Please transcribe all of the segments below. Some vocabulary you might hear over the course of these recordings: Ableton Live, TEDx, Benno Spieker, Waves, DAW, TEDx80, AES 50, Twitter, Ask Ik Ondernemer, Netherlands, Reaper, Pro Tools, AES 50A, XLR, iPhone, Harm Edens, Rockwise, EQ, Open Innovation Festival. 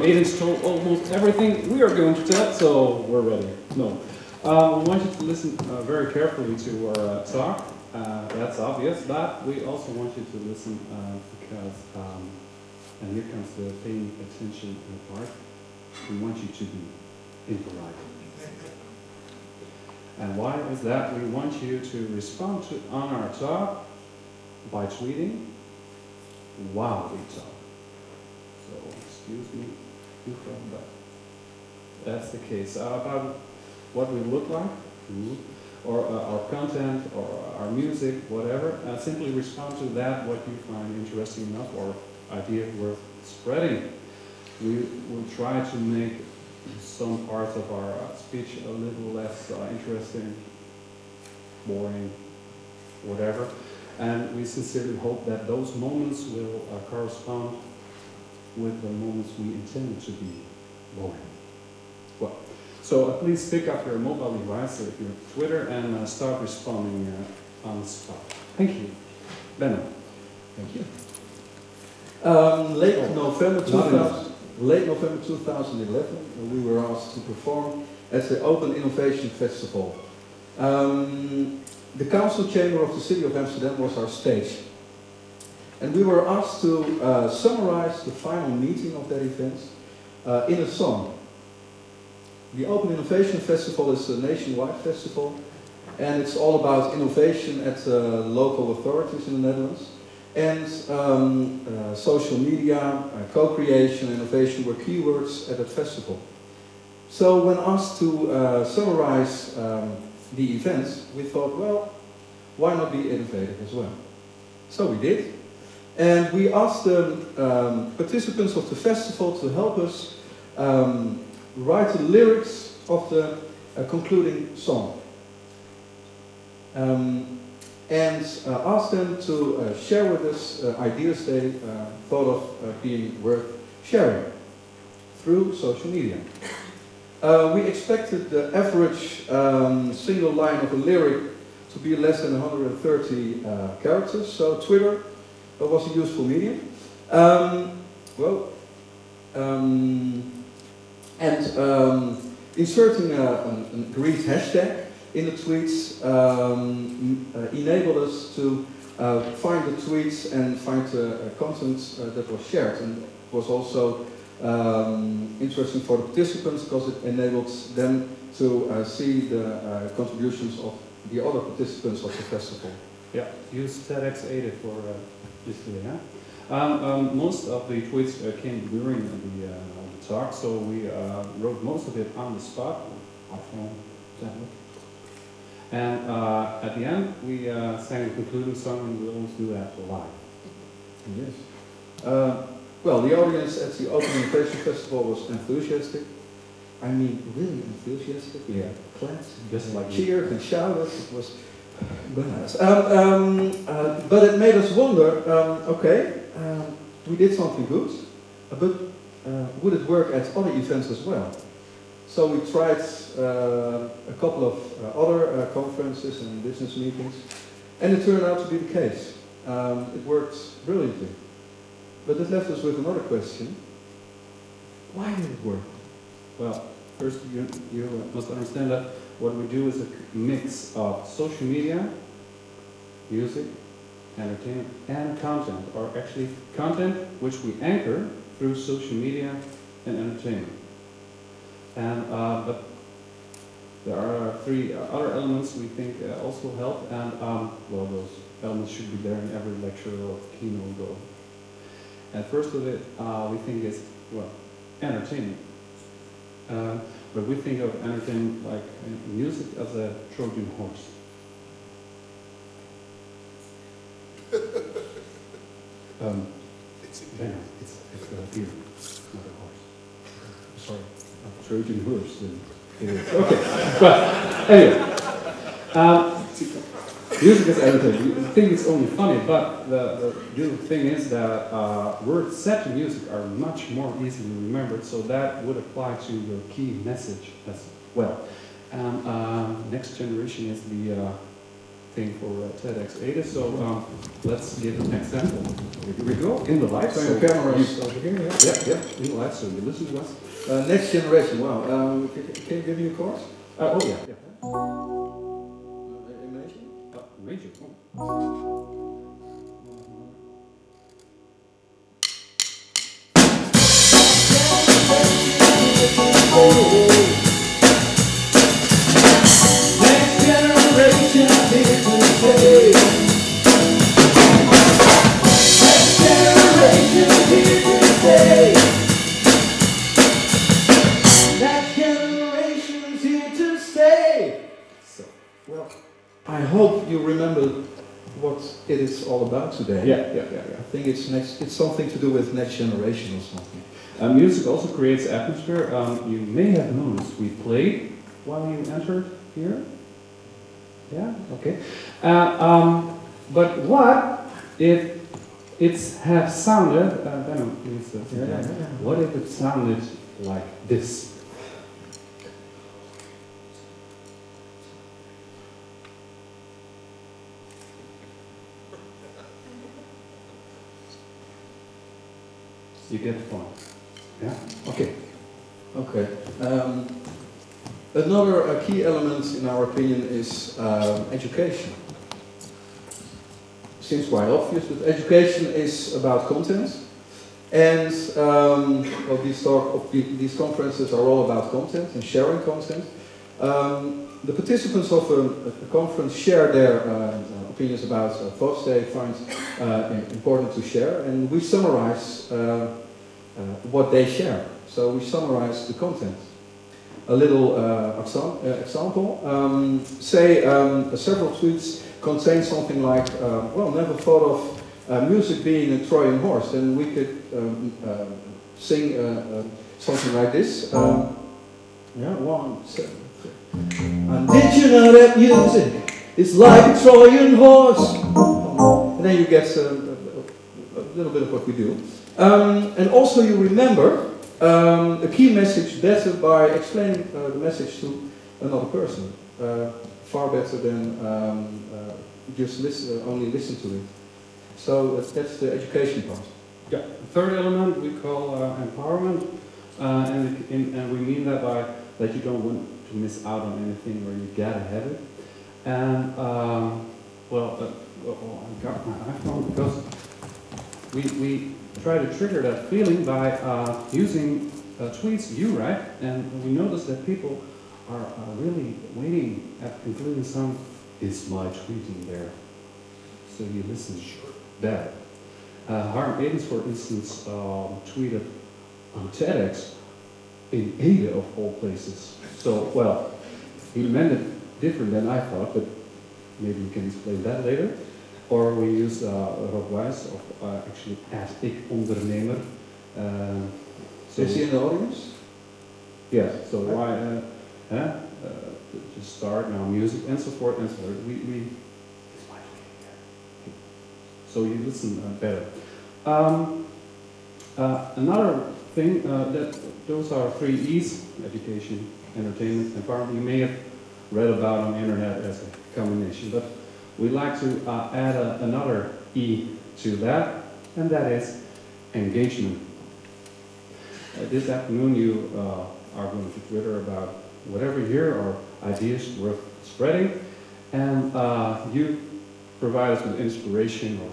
Harm Edens told almost everything we are going to tell, so we're ready. No. I want you to listen very carefully to our talk. That's obvious, but we also want you to listen because, and here comes the paying attention part, we want you to be impolite. And why is that? We want you to respond to, on our talk by tweeting while we talk. So, excuse me from that. That's the case. About what we look like, or our content, or our music, whatever. Simply respond to that, what you find interesting enough, or idea worth spreading. We will try to make some parts of our speech a little less interesting, boring, whatever. And we sincerely hope that those moments will correspond with the moments we intended to be boring. Well, so please pick up your mobile device or your Twitter and start responding on the spot. Thank you. Benno. Thank you. Late November 2011, we were asked to perform at the Open Innovation Festival. The council chamber of the city of Amsterdam was our stage. And we were asked to summarize the final meeting of that event in a song. The Open Innovation Festival is a nationwide festival, and it's all about innovation at local authorities in the Netherlands. And social media, co-creation, innovation were keywords at that festival. So when asked to summarize the events, we thought, well, why not be innovative as well? So we did. And we asked the participants of the festival to help us write the lyrics of the concluding song. And asked them to share with us ideas they thought of being worth sharing through social media. We expected the average single line of a lyric to be less than 130 characters, so Twitter was a useful medium. Inserting an agreed hashtag in the tweets enabled us to find the tweets and find the content that was shared. And it was also interesting for the participants because it enabled them to see the contributions of the other participants of the festival. Yeah, use TEDx80 for this today, huh? Most of the tweets came during the talk, so we wrote most of it on the spot, our phone tablet. And at the end, we sang the concluding song, and we always do that live. Yes. Well, the audience at the Open Innovation Festival was enthusiastic. I mean, really enthusiastic. Yeah. Clapped, just like cheered and shouted. It was bananas. But it made us wonder. Okay, we did something good, but would it work at other events as well? So we tried a couple of other conferences and business meetings, and it turned out to be the case. It worked brilliantly. But that left us with another question. Why did it work? Well, first you must understand that what we do is a mix of social media, music, entertainment, and content, or actually content which we anchor through social media and entertainment. And but there are three other elements we think also help, and well, those elements should be there in every lecture or keynote goal. And first of it, we think is, well, entertainment. But we think of entertainment like music as a Trojan horse. It's a deer, not a horse. Sorry. Trojan horse, then it is. Okay, but anyway, music is everything. You think it's only funny, but the thing is that words set to music are much more easily remembered, so that would apply to your key message as well. Next generation is the thing for TEDx80. So let's give an example. Here we go, in the live stream. So cameras over here, yeah? Yeah, yeah, in the live stream. You listen to us. Next generation, wow. Can you give me a course? Oh, yeah. Yeah. Imagine? Imagine. Oh. I hope you remember what it is all about today. Yeah. I think it's something to do with next generation or something. Music also creates atmosphere. You may have noticed we played while you entered here. Yeah, okay. But what if it had sounded? What if it sounded like this? You get the point. Yeah? Okay. Okay. Another key element, in our opinion, is education. Seems quite obvious, but education is about content. And these conferences are all about content and sharing content. The participants of a conference share their opinions about thoughts they find important to share, and we summarize what they share. So we summarize the content. A little example, say several tweets contain something like, well, never thought of music being a Trojan horse, and we could sing something like this. Yeah, one, seven. And did you know that music is like a Trojan horse? And then you get a little bit of what we do. And also you remember a key message better by explaining the message to another person. Far better than just listen, only listen to it. So that's the education part. Yeah. The third element we call empowerment. And we mean that by that you don't want to miss out on anything, where you gotta have it. And well, I got my iPhone because we try to trigger that feeling by using tweets you write, and we notice that people are really waiting at concluding some. Is my tweeting there? So you listen better. Harm Edens, for instance, tweeted on TEDx. In Ada, of all places. So, well, he meant it different than I thought, but maybe we can explain that later. Or we use Rockwise, of actually Ask Ik Ondernemer. So is he in the audience? Yes, yeah, so why just start now music and so forth and so forth. We so you listen better. Another thing that those are 3 E's: education, entertainment, environment. You may have read about on the internet as a combination, but we like to add another E to that, and that is engagement. This afternoon you are going to Twitter about whatever you hear or ideas worth spreading, and you provide us with inspiration or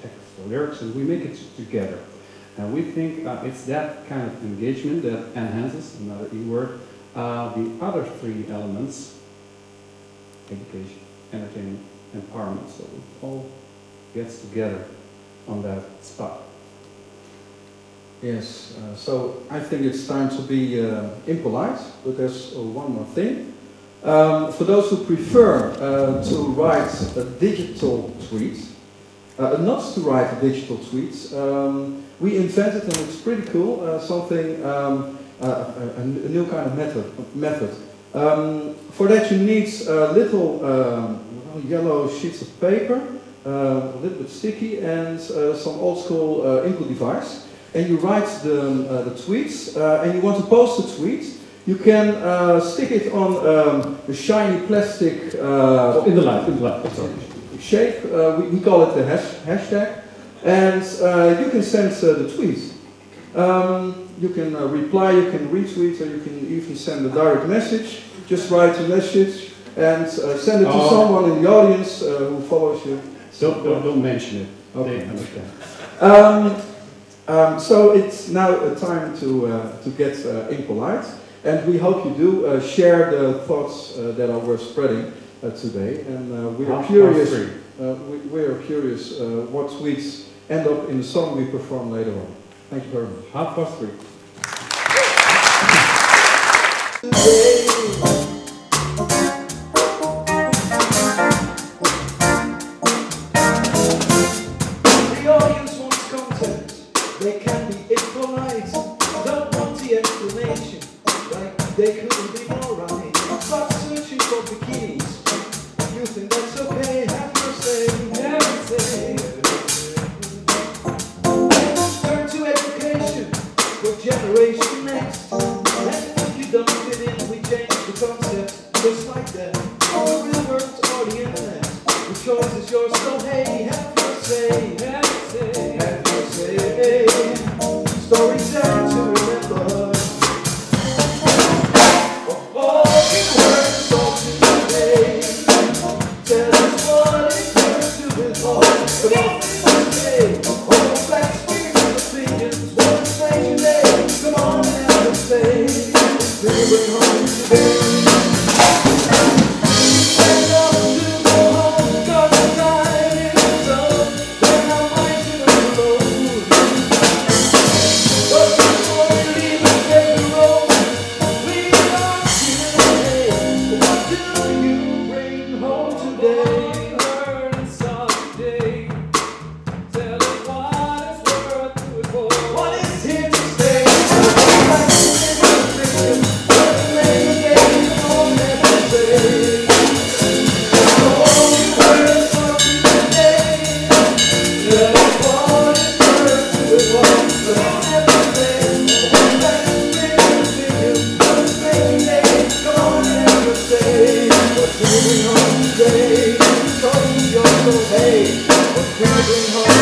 text or lyrics, and we make it together. And we think it's that kind of engagement that enhances, another E word, the other 3 elements: education, entertainment, empowerment. So it all gets together on that spot. Yes, so I think it's time to be impolite, but there's one more thing. For those who prefer to write a digital tweet, not to write digital tweets, we invented, and it's pretty cool, something, a new kind of method. For that you need little yellow sheets of paper, a little bit sticky, and some old school input device. And you write the tweets, and you want to post a tweet, You can stick it on a shiny plastic shape. We call it the hashtag. And you can send the tweets. You can reply, you can retweet, or you can even send a direct message. Just write a message and send it to someone in the audience who follows you. Don't mention it. Okay. They understand. So it's now a time to get impolite, and we hope you do share the thoughts that are worth spreading today. And we are curious what tweets end up in the song we perform later on. Thank you very much. 3:30. The audience wants content. They can be impolite. Don't want the explanation. Like they couldn't be more right. Stop searching for bikinis. You think that's okay? Have your say. Everything. Generation Next, and if you don't fit in, we change the concept just like that. The real world or the internet, the choice is yours, so hey, have your say, have your say, have your say. Stories out to remember. Hey, what's going on?